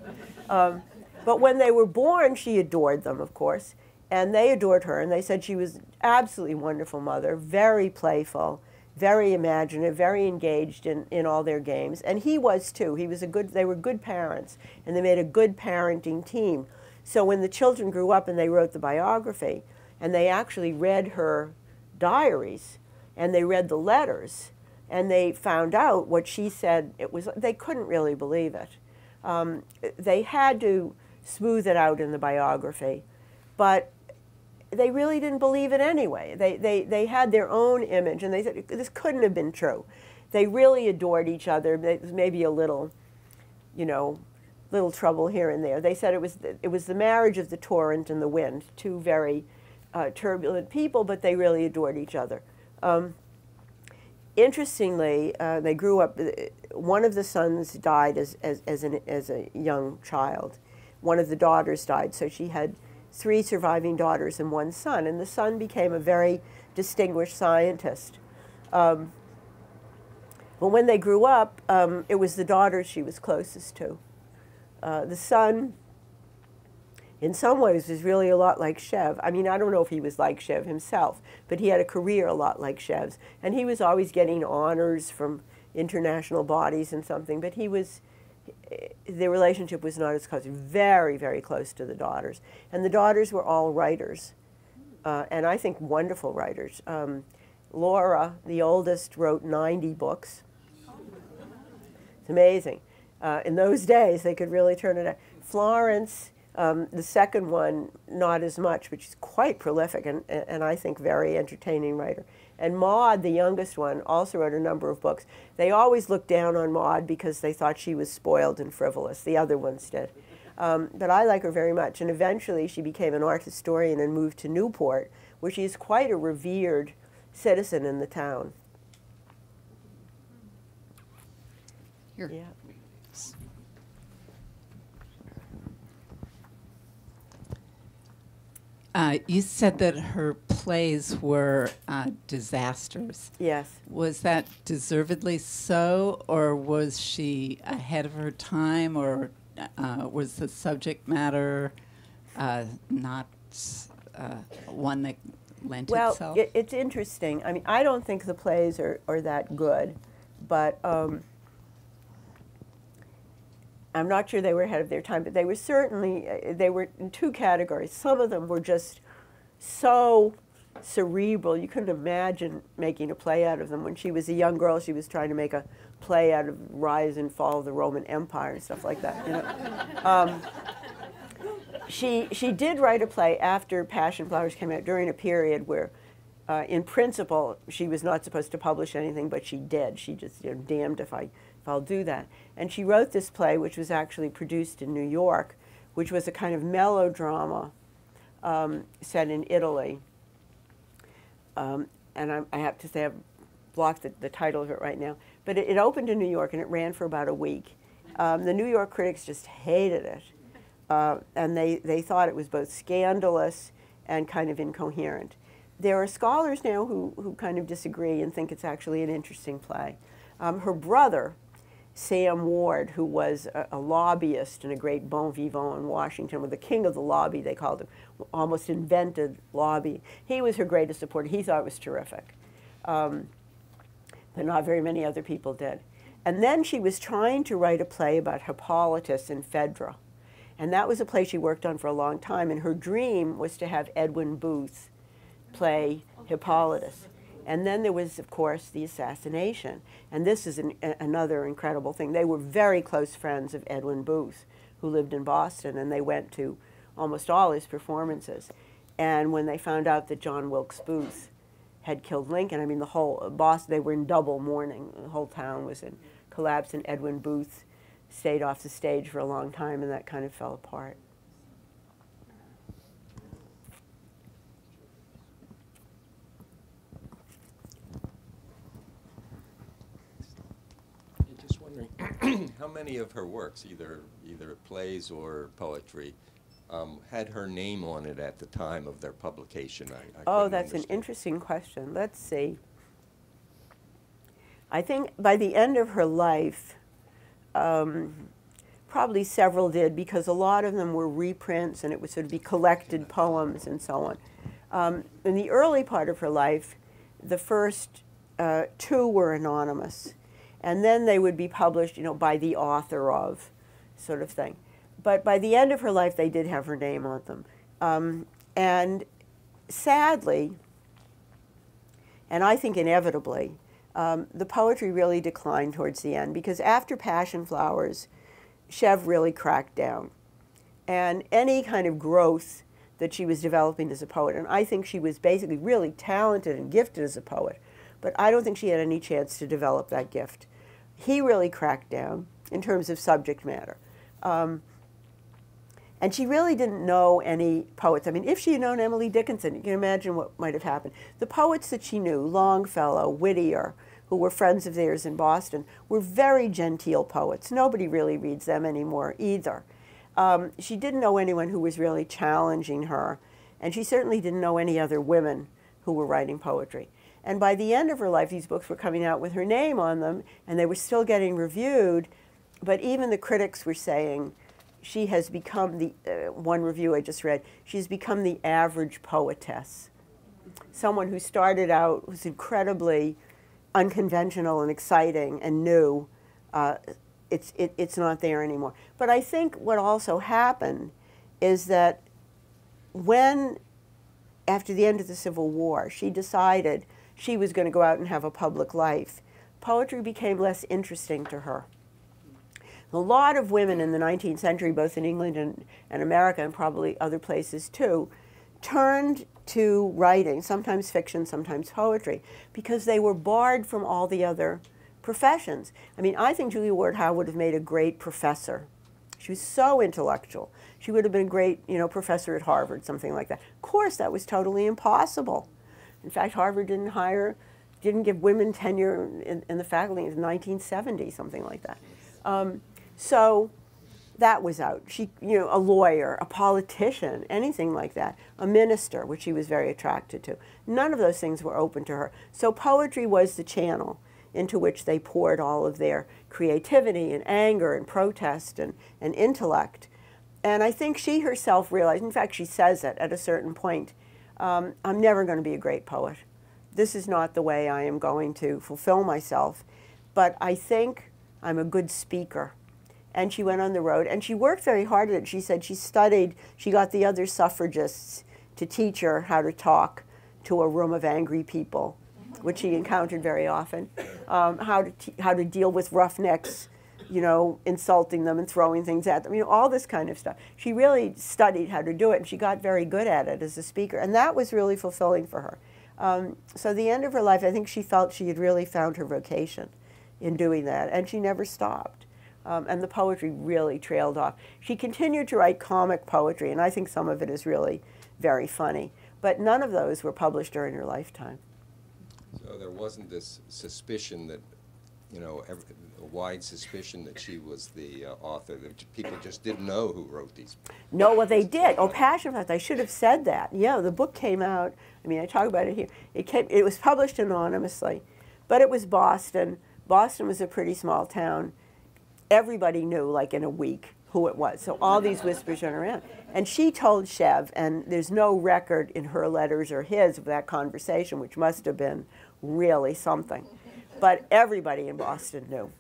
But when they were born, she adored them, of course, and they adored her, and they said she was an absolutely wonderful mother, very playful, very imaginative, very engaged in all their games. And he was too. He was a good, they were good parents, and they made a good parenting team. So when the children grew up and they wrote the biography, and they actually read her diaries, and they read the letters, and they found out what she said, it was, they couldn't really believe it. They had to smooth it out in the biography, but they really didn't believe it anyway. They had their own image, and they said, this couldn't have been true. They really adored each other. There was maybe a little, you know, little trouble here and there. They said it was the marriage of the torrent and the wind, two very turbulent people, but they really adored each other. Interestingly, they grew up, one of the sons died as a young child. One of the daughters died, so she had three surviving daughters and one son, and the son became a very distinguished scientist. But when they grew up, it was the daughter she was closest to. The son, in some ways, was really a lot like Chev. I mean, I don't know if he was like Chev himself, but he had a career a lot like Chev's, and he was always getting honors from international bodies and something, but he was, their relationship was not as close, very, very close to the daughters. And the daughters were all writers, and I think wonderful writers. Laura, the oldest, wrote 90 books. It's amazing. In those days, they could really turn it out. Florence, the second one, not as much, but she's quite prolific and I think very entertaining writer. And Maud, the youngest one, also wrote a number of books. They always looked down on Maud because they thought she was spoiled and frivolous. The other ones did. But I like her very much. And eventually she became an art historian and moved to Newport, where she is quite a revered citizen in the town. Here. Yeah. You said that her plays were disasters. Yes. Was that deservedly so, or was she ahead of her time, or was the subject matter not one that lent itself? Well, it's interesting. I mean, I don't think the plays are that good, but I'm not sure they were ahead of their time, but they were certainly, they were in two categories. Some of them were just so cerebral, you couldn't imagine making a play out of them. When she was a young girl, she was trying to make a play out of Rise and Fall of the Roman Empire and stuff like that. You know? She did write a play after Passion Flowers came out, during a period where, in principle, she was not supposed to publish anything, but she did. She just, you know, damned if I'll do that. And she wrote this play, which was actually produced in New York, which was a kind of melodrama set in Italy. And I have to say I've blocked the title of it right now. But it opened in New York, and it ran for about a week. The New York critics just hated it. And they thought it was both scandalous and kind of incoherent. There are scholars now who kind of disagree and think it's actually an interesting play. Her brother, Sam Ward, who was a lobbyist and a great bon vivant in Washington, with the king of the lobby, they called him, almost invented lobby. He was her greatest supporter. He thought it was terrific. But not very many other people did. And then she was trying to write a play about Hippolytus and Phaedra. And that was a play she worked on for a long time. And her dream was to have Edwin Booth play Hippolytus. And then there was, of course, the assassination. And this is another incredible thing. They were very close friends of Edwin Booth, who lived in Boston, and they went to almost all his performances. And when they found out that John Wilkes Booth had killed Lincoln, I mean, the whole Boston, they were in double mourning. The whole town was in collapse, and Edwin Booth stayed off the stage for a long time, and that kind of fell apart. How many of her works, either plays or poetry, had her name on it at the time of their publication? I oh, that's understand. An interesting question. Let's see. I think by the end of her life, probably several did, because a lot of them were reprints, and it would sort of be collected poems and so on. In the early part of her life, the first two were anonymous, and then they would be published, you know, by the author of, sort of thing. But by the end of her life, they did have her name on them. And sadly, and I think inevitably, the poetry really declined towards the end, because after Passion Flowers, Chev really cracked down. And any kind of growth that she was developing as a poet, and I think she was basically really talented and gifted as a poet, but I don't think she had any chance to develop that gift. He really cracked down in terms of subject matter. And she really didn't know any poets. I mean, if she had known Emily Dickinson, you can imagine what might have happened. The poets that she knew, Longfellow, Whittier, who were friends of theirs in Boston, were very genteel poets. Nobody really reads them anymore either. She didn't know anyone who was really challenging her, and she certainly didn't know any other women who were writing poetry. And by the end of her life, these books were coming out with her name on them, and they were still getting reviewed, but even the critics were saying, she has become the, one review I just read, she's become the average poetess. Someone who started out was incredibly unconventional and exciting and new. It's not there anymore. But I think what also happened is that when, after the end of the Civil War, she decided she was going to go out and have a public life, poetry became less interesting to her. A lot of women in the 19th century, both in England and America, and probably other places too, turned to writing, sometimes fiction, sometimes poetry, because they were barred from all the other professions. I mean, I think Julia Ward Howe would have made a great professor. She was so intellectual. She would have been a great, you know, professor at Harvard, something like that. Of course, that was totally impossible. In fact, Harvard didn't give women tenure in the faculty in 1970, something like that. So that was out. She, you know, a lawyer, a politician, anything like that, a minister, which she was very attracted to. None of those things were open to her. So poetry was the channel into which they poured all of their creativity and anger and protest and intellect. And I think she herself realized, in fact, she says it at a certain point, I'm never going to be a great poet. This is not the way I am going to fulfill myself, but I think I'm a good speaker. And she went on the road, and she worked very hard at it. She said she studied, she got the other suffragists to teach her how to talk to a room of angry people, which she encountered very often, how to deal with roughnecks, you know, insulting them and throwing things at them, you know, all this kind of stuff. She really studied how to do it, and she got very good at it as a speaker, and that was really fulfilling for her. So the end of her life, I think she felt she had really found her vocation in doing that, and she never stopped. And the poetry really trailed off. She continued to write comic poetry, and I think some of it is really very funny. But none of those were published during her lifetime. So there wasn't this suspicion that, you know, a wide suspicion that she was the author, that people just didn't know who wrote these books. No, well, they did. Oh, Passion Flowers, I should have said that. Yeah, the book came out, I mean, I talk about it here. It was published anonymously, but it was Boston. Boston was a pretty small town. Everybody knew, like in a week, who it was. So all these whispers went around. And she told Chev, and there's no record in her letters or his of that conversation, which must have been really something. But everybody in Boston knew,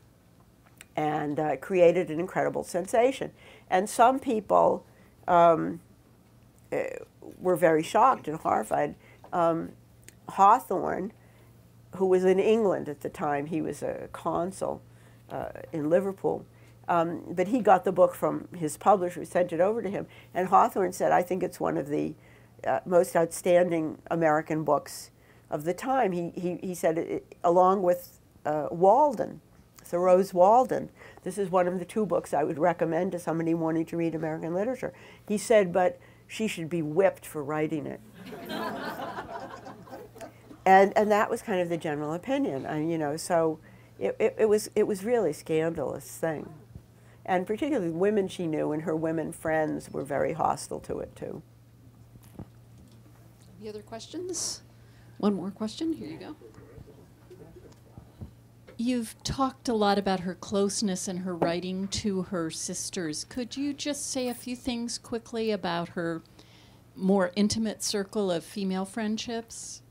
and created an incredible sensation. And some people were very shocked and horrified. Hawthorne, who was in England at the time, he was a consul in Liverpool, but he got the book from his publisher, sent it over to him, and Hawthorne said, I think it's one of the most outstanding American books of the time. He said, along with Walden, Thoreau's Walden, this is one of the two books I would recommend to somebody wanting to read American literature. He said, but she should be whipped for writing it. and that was kind of the general opinion, and, you know, so It was really a scandalous thing. And particularly women she knew and her women friends were very hostile to it, too. Any other questions? One more question. Here you go. You've talked a lot about her closeness and her writing to her sisters. Could you just say a few things quickly about her more intimate circle of female friendships?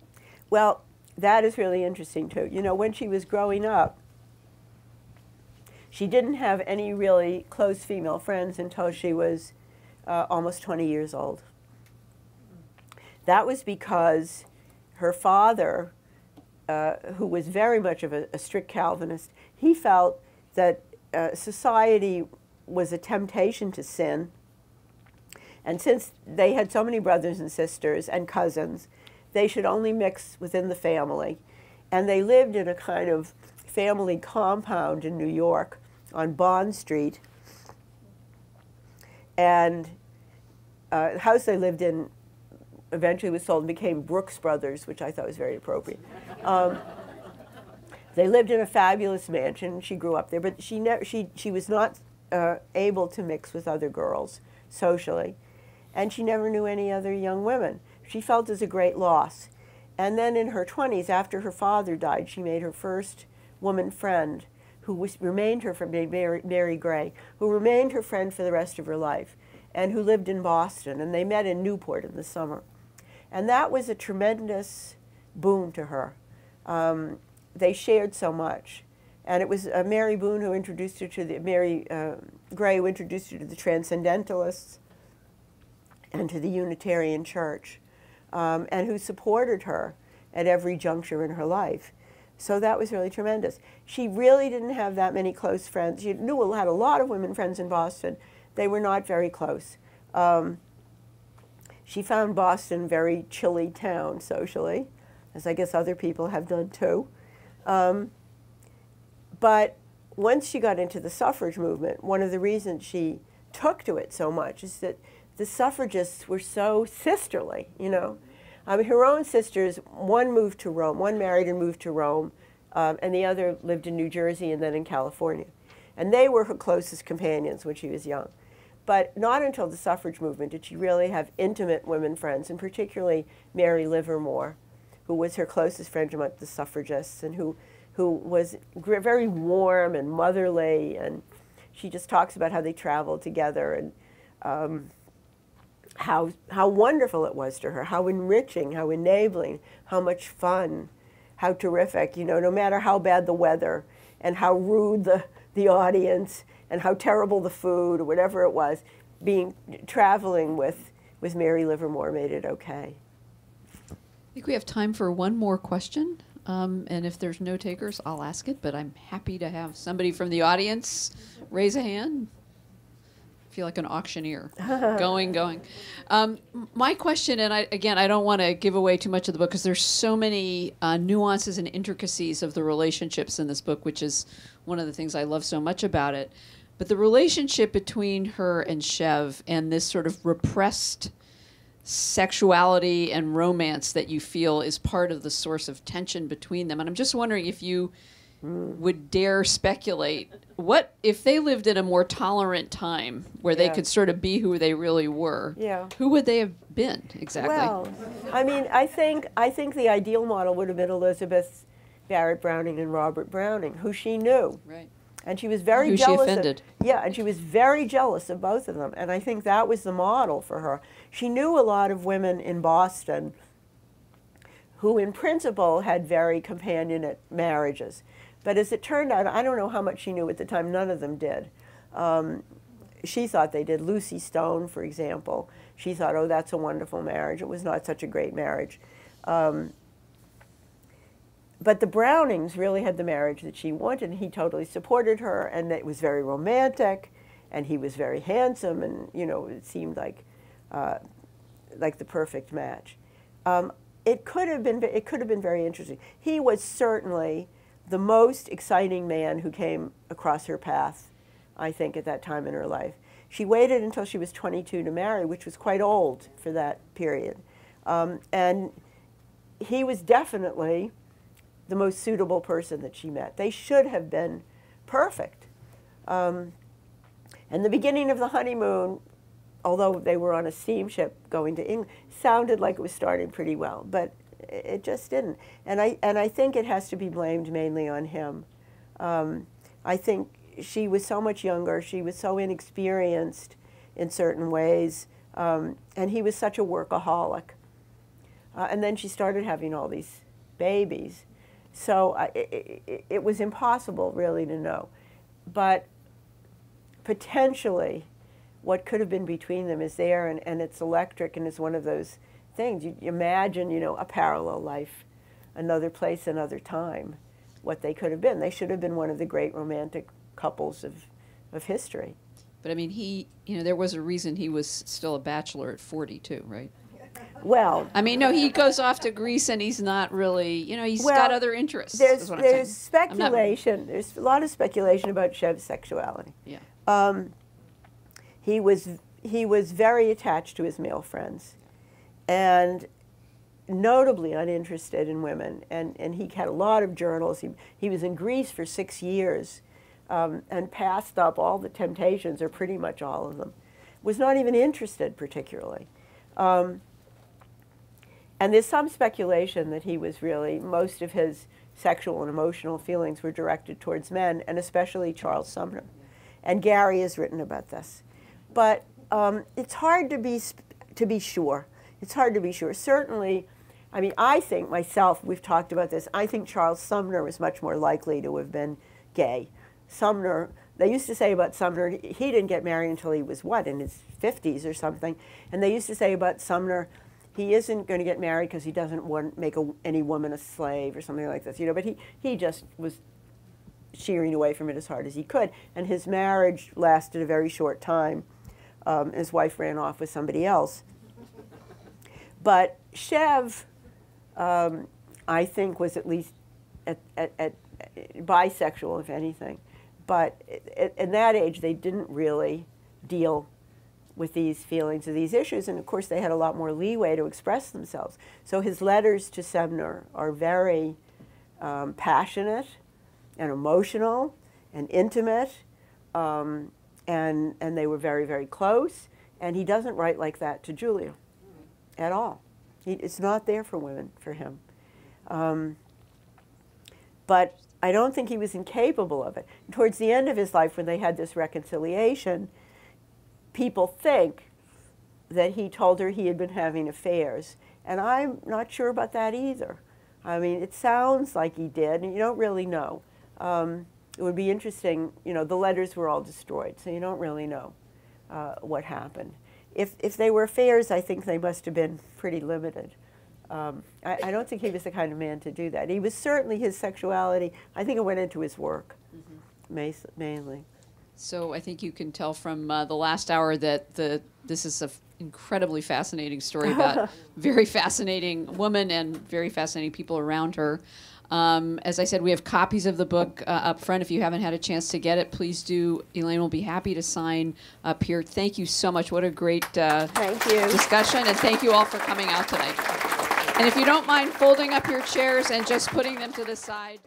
Well, that is really interesting, too. You know, when she was growing up, she didn't have any really close female friends until she was almost 20 years old. That was because her father, who was very much of a strict Calvinist, he felt that society was a temptation to sin. And since they had so many brothers and sisters and cousins, they should only mix within the family. And they lived in a kind of family compound in New York on Bond Street. And the house they lived in eventually was sold and became Brooks Brothers, which I thought was very appropriate. They lived in a fabulous mansion. She grew up there, but she was not able to mix with other girls socially, and she never knew any other young women. She felt it was a great loss. And then in her 20s, after her father died, she made her first woman friend, who remained her friend, Mary Gray, who remained her friend for the rest of her life, and who lived in Boston, and they met in Newport in the summer. And that was a tremendous boon to her. They shared so much. And it was Mary Boone who introduced her to the, Mary Gray who introduced her to the Transcendentalists and to the Unitarian Church, and who supported her at every juncture in her life. So that was really tremendous. She really didn't have that many close friends. She knew had a lot of women friends in Boston. They were not very close. She found Boston a very chilly town socially, as I guess other people have done too. But once she got into the suffrage movement, one of the reasons she took to it so much is that the suffragists were so sisterly, you know. I mean, her own sisters, one moved to Rome, one married and moved to Rome, and the other lived in New Jersey and then in California. And they were her closest companions when she was young. But not until the suffrage movement did she really have intimate women friends, and particularly Mary Livermore, who was her closest friend among the suffragists and who was very warm and motherly. And she just talks about how they traveled together and how wonderful it was to her, how enriching, how enabling, how much fun, how terrific, you know, no matter how bad the weather and how rude the audience and how terrible the food or whatever it was, traveling with Mary Livermore made it okay. I think we have time for one more question. And if there's no takers, I'll ask it, but I'm happy to have somebody from the audience raise a hand. I feel like an auctioneer. Going. My question, and I don't want to give away too much of the book because there's so many nuances and intricacies of the relationships in this book, which is one of the things I love so much about it. But the relationship between her and Chev and this sort of repressed sexuality and romance that you feel is part of the source of tension between them. And I'm just wondering if you would dare speculate what if they lived in a more tolerant time where they could sort of be who they really were. Yeah. Who would they have been exactly? Well, I mean, I think the ideal model would have been Elizabeth Barrett Browning and Robert Browning, who she knew. Right. And she was very jealous. She offended. And she was very jealous of both of them, and I think that was the model for her. She knew a lot of women in Boston who in principle had very companionate marriages. But as it turned out, I don't know how much she knew at the time. None of them did. She thought they did. Lucy Stone, for example, she thought, oh, that's a wonderful marriage. It was not such a great marriage. But the Brownings really had the marriage that she wanted. He totally supported her, and it was very romantic, and he was very handsome, and you know, it seemed like the perfect match. It could have been very interesting. He was certainly the most exciting man who came across her path, I think, at that time in her life. She waited until she was 22 to marry, which was quite old for that period. And he was definitely the most suitable person that she met. They should have been perfect. And the beginning of the honeymoon, although they were on a steamship going to England, sounded like it was starting pretty well. But it just didn't. And I think it has to be blamed mainly on him. I think she was so much younger, she was so inexperienced in certain ways, and he was such a workaholic. And then she started having all these babies. So it was impossible, really, to know. But potentially, what could have been between them is there, and it's electric, and it's one of those things. You imagine, you know, a parallel life, another place, another time, what they could have been. They should have been one of the great romantic couples of history. But, I mean, he, you know, there was a reason he was still a bachelor at 42, right? Well, I mean, no, he goes off to Greece, and he's not really, you know, he's got other interests. There's speculation. There's a lot of speculation about Chev's sexuality. Yeah. He was very attached to his male friends, and notably uninterested in women. And he had a lot of journals. He was in Greece for 6 years, and passed up all the temptations, or pretty much all of them. Was not even interested particularly. And there's some speculation that he was really, most of his sexual and emotional feelings were directed towards men, and especially Charles Sumner. And Gary has written about this. But it's hard to be sure. It's hard to be sure. Certainly, I mean, I think myself, we've talked about this, I think Charles Sumner was much more likely to have been gay. Sumner, they used to say about Sumner, he didn't get married until he was, what, in his 50s or something. And they used to say about Sumner, he isn't going to get married because he doesn't want to make any woman a slave or something like this, you know. But he just was shearing away from it as hard as he could, and his marriage lasted a very short time. His wife ran off with somebody else. But Chev, I think, was at least bisexual, if anything. But in that age, they didn't really deal with these feelings or these issues, and of course they had a lot more leeway to express themselves. So his letters to Sumner are very passionate and emotional and intimate, and they were very, very close, and he doesn't write like that to Julia at all. It's not there for women, for him. But I don't think he was incapable of it. Towards the end of his life, when they had this reconciliation, people think that he told her he had been having affairs. And I'm not sure about that either. I mean, it sounds like he did, and you don't really know. It would be interesting, you know, the letters were all destroyed, so you don't really know what happened. If they were affairs, I think they must have been pretty limited. I don't think he was the kind of man to do that. He was certainly, his sexuality, I think it went into his work, mainly. So I think you can tell from the last hour that this is an incredibly fascinating story about very fascinating woman and very fascinating people around her. As I said, we have copies of the book up front. If you haven't had a chance to get it, please do. Elaine will be happy to sign up here. Thank you so much. What a great discussion. And thank you all for coming out tonight. And if you don't mind folding up your chairs and just putting them to the side.